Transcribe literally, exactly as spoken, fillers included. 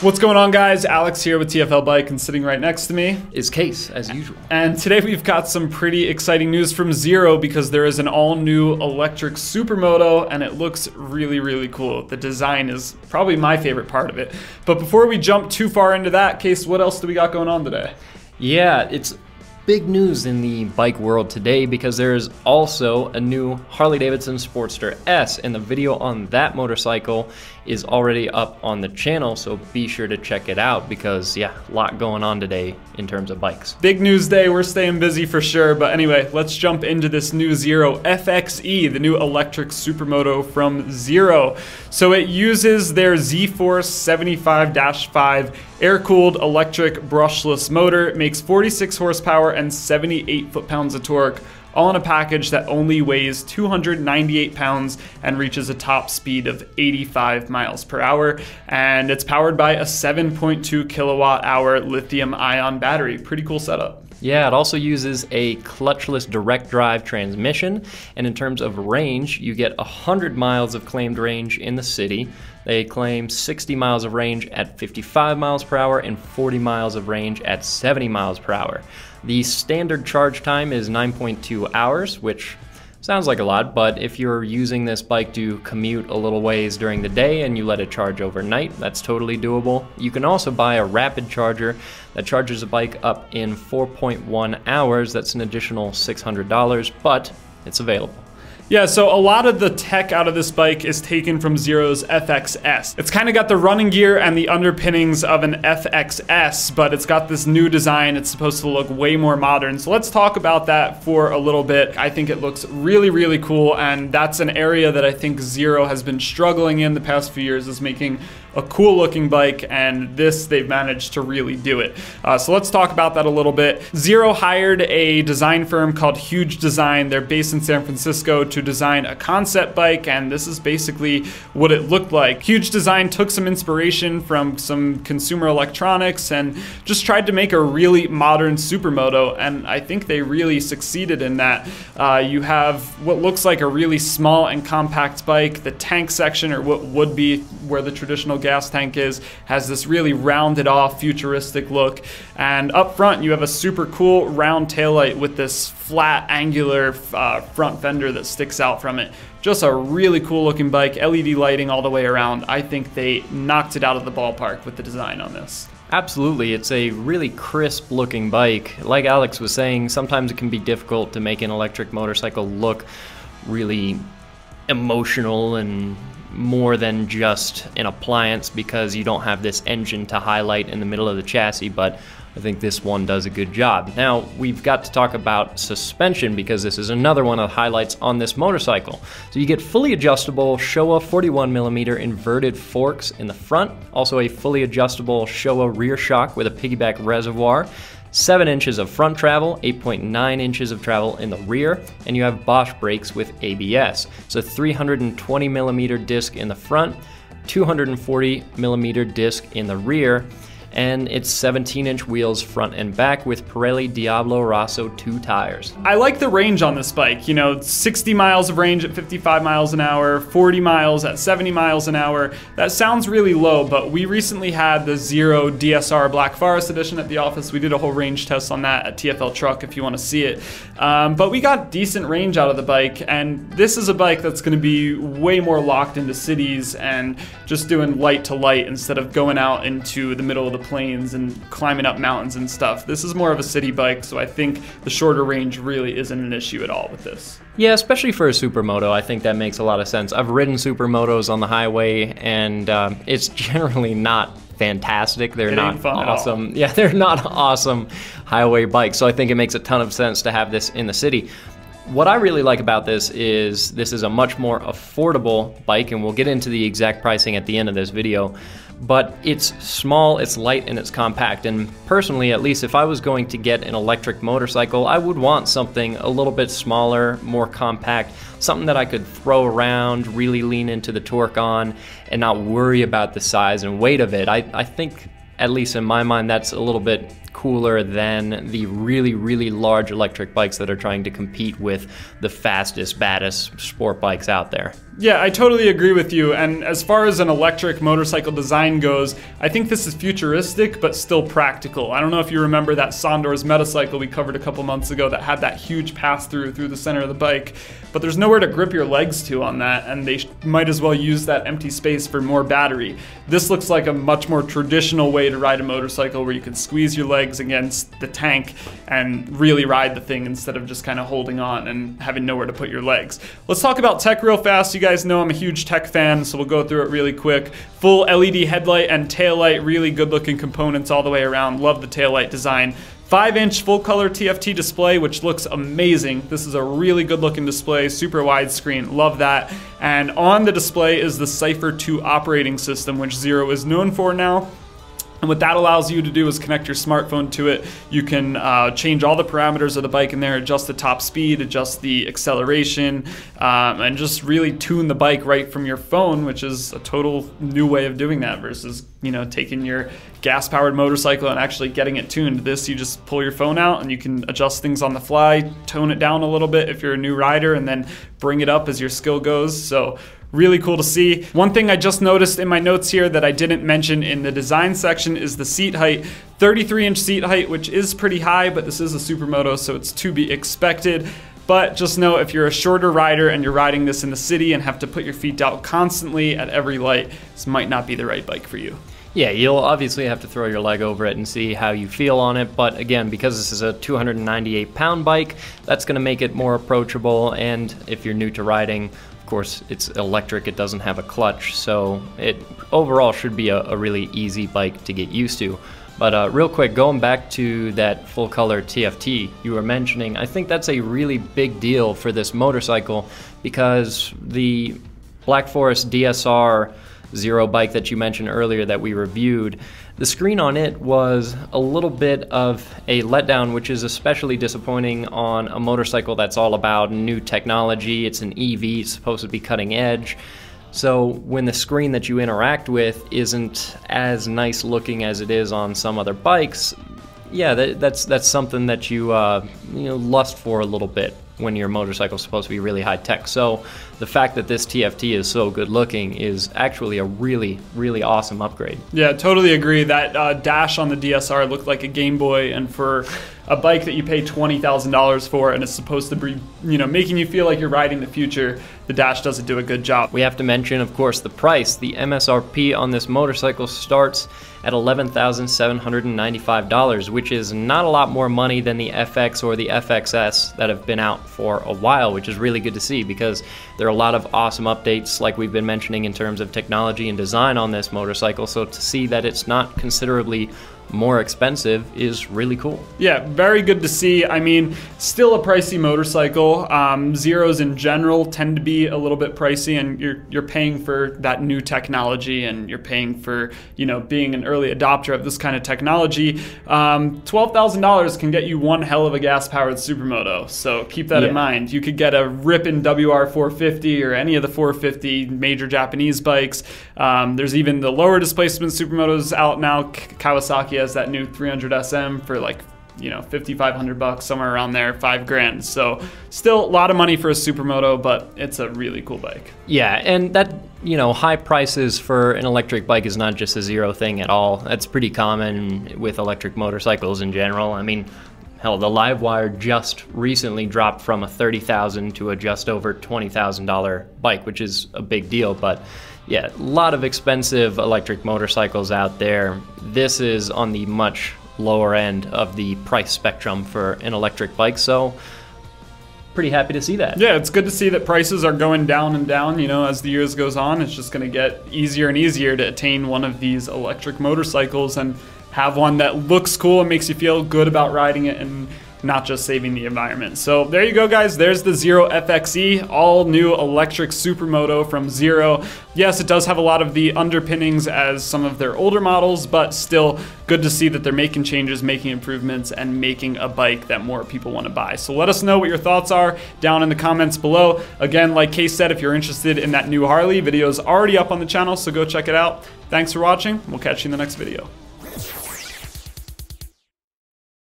What's going on, guys? Alex here with TFLbike, and sitting right next to me is Case, as usual. And today we've got some pretty exciting news from Zero because there is an all-new electric supermoto, and it looks really, really cool. The design is probably my favorite part of it. But before we jump too far into that, Case, what else do we got going on today? Yeah, it's big news in the bike world today because there is also a new Harley-Davidson Sportster S, and the video on that motorcycle is already up on the channel, so be sure to check it out because, yeah, a lot going on today in terms of bikes. Big news day, we're staying busy for sure, but anyway, let's jump into this new Zero F X E, the new electric supermoto from Zero. So it uses their Z-Force seventy-five dash five air-cooled electric brushless motor. It makes forty-six horsepower and seventy-eight foot-pounds of torque, all in a package that only weighs two hundred ninety-eight pounds and reaches a top speed of eighty-five miles per hour. And it's powered by a seven point two kilowatt hour lithium ion battery. Pretty cool setup. Yeah, it also uses a clutchless direct drive transmission. And in terms of range, you get one hundred miles of claimed range in the city. They claim sixty miles of range at fifty-five miles per hour and forty miles of range at seventy miles per hour. The standard charge time is nine point two hours, which sounds like a lot, but if you're using this bike to commute a little ways during the day and you let it charge overnight, that's totally doable. You can also buy a rapid charger that charges a bike up in four point one hours. That's an additional six hundred dollars, but it's available. Yeah, so a lot of the tech out of this bike is taken from Zero's F X S. It's kind of got the running gear and the underpinnings of an F X S, but it's got this new design. It's supposed to look way more modern. So let's talk about that for a little bit. I think it looks really, really cool, and that's an area that I think Zero has been struggling in the past few years, is making a cool looking bike, and this, they've managed to really do it. Uh, so let's talk about that a little bit. Zero hired a design firm called Huge Design. They're based in San Francisco to design a concept bike, and this is basically what it looked like. Huge Design took some inspiration from some consumer electronics and just tried to make a really modern supermoto, and I think they really succeeded in that. Uh, you have what looks like a really small and compact bike. The tank section, or what would be where the traditional gas tank is, has this really rounded off futuristic look, and up front you have a super cool round taillight with this flat angular uh, front fender that sticks out from it. Just a really cool looking bike, L E D lighting all the way around. I think they knocked it out of the ballpark with the design on this. Absolutely, it's a really crisp looking bike. Like Alex was saying, sometimes it can be difficult to make an electric motorcycle look really emotional and more than just an appliance, because you don't have this engine to highlight in the middle of the chassis, but I think this one does a good job. Now, we've got to talk about suspension because this is another one of the highlights on this motorcycle. So you get fully adjustable Showa forty-one millimeter inverted forks in the front, also a fully adjustable Showa rear shock with a piggyback reservoir, seven inches of front travel, eight point nine inches of travel in the rear, and you have Bosch brakes with A B S. So three hundred twenty millimeter disc in the front, two hundred forty millimeter disc in the rear, and it's seventeen inch wheels front and back with Pirelli Diablo Rosso two tires. I like the range on this bike. You know, sixty miles of range at fifty-five miles an hour, forty miles at seventy miles an hour. That sounds really low, but we recently had the Zero D S R Black Forest edition at the office. We did a whole range test on that at T F L Truck if you want to see it. Um, but we got decent range out of the bike, and this is a bike that's going to be way more locked into cities and just doing light to light instead of going out into the middle of the plains and climbing up mountains and stuff. This is more of a city bike, so I think the shorter range really isn't an issue at all with this. Yeah, especially for a supermoto, I think that makes a lot of sense. I've ridden supermotos on the highway, and um, it's generally not fantastic. They're not awesome. Yeah, they're not awesome highway bikes, so I think it makes a ton of sense to have this in the city. What I really like about this is this is a much more affordable bike, and we'll get into the exact pricing at the end of this video, but it's small, it's light, and it's compact. And personally, at least, if I was going to get an electric motorcycle, I would want something a little bit smaller, more compact, something that I could throw around, really lean into the torque on, and not worry about the size and weight of it. I, I think, at least in my mind, that's a little bit cooler than the really, really large electric bikes that are trying to compete with the fastest, baddest sport bikes out there. Yeah, I totally agree with you. And as far as an electric motorcycle design goes, I think this is futuristic, but still practical. I don't know if you remember that Sondors Metacycle we covered a couple months ago that had that huge pass through through the center of the bike, but there's nowhere to grip your legs to on that, and they might as well use that empty space for more battery. This looks like a much more traditional way to ride a motorcycle where you can squeeze your legs against the tank and really ride the thing instead of just kind of holding on and having nowhere to put your legs. Let's talk about tech real fast. You guys know I'm a huge tech fan, so we'll go through it really quick. Full L E D headlight and taillight, really good looking components all the way around. Love the taillight design. five inch full-color T F T display, which looks amazing. This is a really good-looking display, super widescreen, love that. And on the display is the Cipher two operating system, which Zero is known for now. And what that allows you to do is connect your smartphone to it. You can uh, change all the parameters of the bike in there, adjust the top speed, adjust the acceleration, um, and just really tune the bike right from your phone, which is a total new way of doing that versus, you know, taking your gas-powered motorcycle and actually getting it tuned. This, you just pull your phone out and you can adjust things on the fly, tone it down a little bit if you're a new rider, and then bring it up as your skill goes. So really cool to see. One thing I just noticed in my notes here that I didn't mention in the design section is the seat height. thirty-three inch seat height, which is pretty high, but this is a supermoto, so it's to be expected. But just know if you're a shorter rider and you're riding this in the city and have to put your feet out constantly at every light, this might not be the right bike for you. Yeah, you'll obviously have to throw your leg over it and see how you feel on it, but again, because this is a two hundred ninety-eight pound bike, that's gonna make it more approachable, and if you're new to riding, of course, it's electric, it doesn't have a clutch, so it overall should be a, a really easy bike to get used to. But uh, real quick, going back to that full color T F T you were mentioning, I think that's a really big deal for this motorcycle because the Black Forest D S R Zero bike that you mentioned earlier that we reviewed, the screen on it was a little bit of a letdown, which is especially disappointing on a motorcycle that's all about new technology. It's an E V, it's supposed to be cutting edge. So when the screen that you interact with isn't as nice looking as it is on some other bikes, yeah, that, that's that's something that you uh, you know, lust for a little bit when your motorcycle is supposed to be really high tech. So the fact that this T F T is so good looking is actually a really, really awesome upgrade. Yeah, totally agree. That uh, dash on the D S R looked like a Game Boy, and for a bike that you pay twenty thousand dollars for and it's supposed to be, you know, making you feel like you're riding the future, the dash doesn't do a good job. We have to mention, of course, the price. The M S R P on this motorcycle starts at eleven thousand seven hundred ninety-five dollars, which is not a lot more money than the F X or the F X S that have been out for a while, which is really good to see because there are a lot of awesome updates like we've been mentioning in terms of technology and design on this motorcycle. So to see that it's not considerably more expensive is really cool. Yeah, very good to see. I mean, still a pricey motorcycle. Um, Zeros in general tend to be a little bit pricey, and you're you're paying for that new technology, and you're paying for, you know, being an early adopter of this kind of technology. Um, twelve thousand dollars can get you one hell of a gas-powered supermoto, so keep that yeah. in mind. You could get a ripping W R four fifty or any of the four fifty major Japanese bikes. Um, there's even the lower displacement supermotos out now. Kawasaki has that new three hundred S M for like, you know, fifty-five hundred bucks, somewhere around there, five grand. So still a lot of money for a supermoto, but it's a really cool bike. Yeah, and that, you know, high prices for an electric bike is not just a Zero thing at all. That's pretty common with electric motorcycles in general. I mean, hell, the Livewire just recently dropped from a thirty thousand dollars to a just over twenty thousand dollar bike, which is a big deal. But yeah, a lot of expensive electric motorcycles out there. This is on the much lower end of the price spectrum for an electric bike, so pretty happy to see that. Yeah, it's good to see that prices are going down and down, you know, as the years goes on. It's just gonna get easier and easier to attain one of these electric motorcycles and have one that looks cool and makes you feel good about riding it and not just saving the environment. So there you go, guys. There's the Zero F X E, all new electric supermoto from Zero. Yes, it does have a lot of the underpinnings as some of their older models, but still good to see that they're making changes, making improvements, and making a bike that more people want to buy. So let us know what your thoughts are down in the comments below. Again, like Case said, if you're interested in that new Harley, video's already up on the channel, so go check it out. Thanks for watching. We'll catch you in the next video.